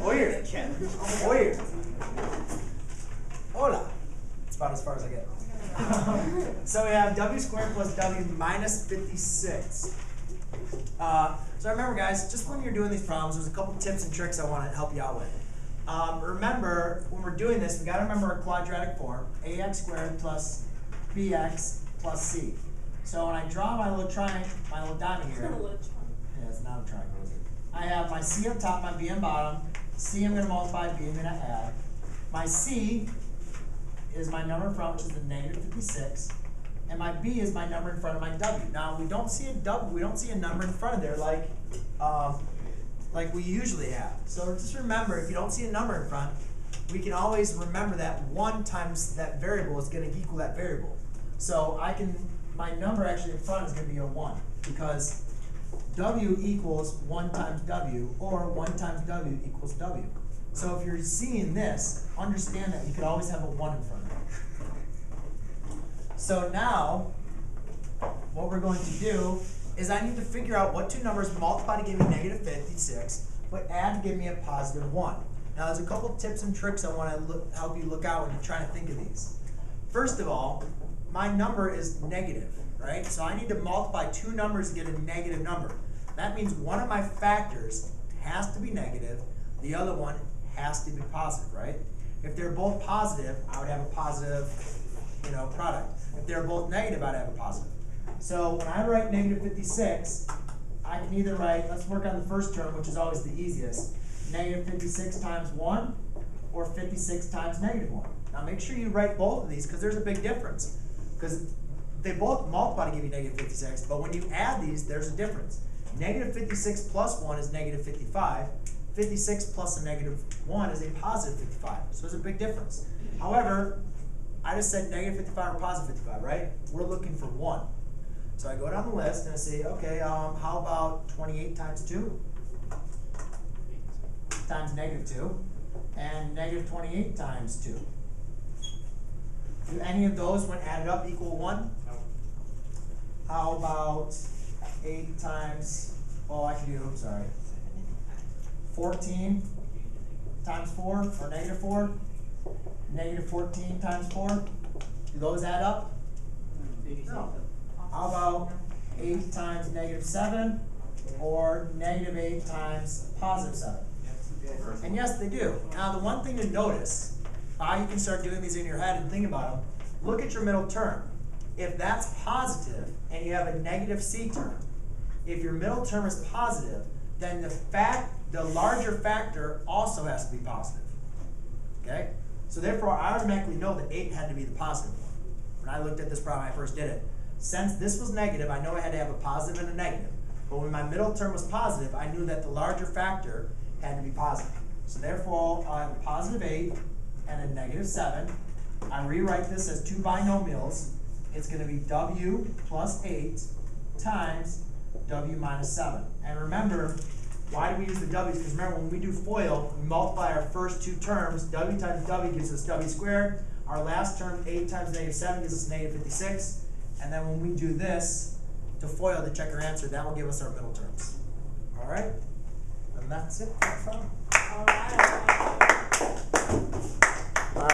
Hoyer. Hoyer. Hola. It's about as far as I get. So we have W squared plus W minus 56. So remember, guys, just when you're doing these problems, there's a couple tips and tricks I want to help you out with. Remember, when we're doing this, we got to remember a quadratic form, ax squared plus bx plus c. So when I draw my little triangle, my little diamond here, yeah, it's not a triangle, is it? I have my c up top, my b on bottom. C I'm going to multiply, b I'm going to add. My c is my number in front, which is the negative 56, and my b is my number in front of my w. Now we don't see a w, we don't see a number in front of there like we usually have. So just remember, if you don't see a number in front, we can always remember that 1 times that variable is going to equal that variable. So I can, my number actually in front is going to be a 1, because w equals 1 times w, or 1 times w equals w. So if you're seeing this, understand that you could always have a 1 in front of it. So now, what we're going to do is I need to figure out what two numbers multiply to give me negative 56, but add to give me a positive 1. Now there's a couple tips and tricks I want to help you look out when you're trying to think of these. First of all, my number is negative, right? So I need to multiply two numbers to get a negative number. That means one of my factors has to be negative, the other one has to be positive, right? If they're both positive, I would have a positive, you know, product. If they're both negative, I'd have a positive. So when I write negative 56, I can either write, let's work on the first term, which is always the easiest, negative 56 times 1, or 56 times negative 1. Now make sure you write both of these, because there's a big difference. Because they both multiply to give you negative 56, but when you add these, there's a difference. Negative 56 plus 1 is negative 55. 56 plus a negative 1 is a positive 55. So there's a big difference. However, I just said negative 55 or positive 55, right? We're looking for 1. So I go down the list and I say, okay, how about 28 times 2 times negative 2 and negative 28 times 2? Do any of those, when added up, equal 1? No. How about 8 times, well, I can do, I'm sorry, 14 times 4 or negative 4? Negative 14 times 4? Do those add up? No. How about 8 times negative 7 or negative 8 times positive 7? And yes, they do. Now, the one thing to notice, you can start doing these in your head and think about them, look at your middle term. If that's positive and you have a negative c term, if your middle term is positive, then the larger factor also has to be positive. Okay? So therefore, I automatically know that 8 had to be the positive one. When I looked at this problem, I first did it. Since this was negative, I know I had to have a positive and a negative. But when my middle term was positive, I knew that the larger factor had to be positive. So therefore, I have a positive 8 and a negative 7. I rewrite this as two binomials. It's going to be w plus 8 times w minus 7. And remember, why do we use the w's? Because remember, when we do FOIL, we multiply our first two terms. W times w gives us w squared. Our last term, 8 times negative 7, gives us negative 56. And then when we do this to FOIL to check our answer, that will give us our middle terms. All right? And that's it. All right.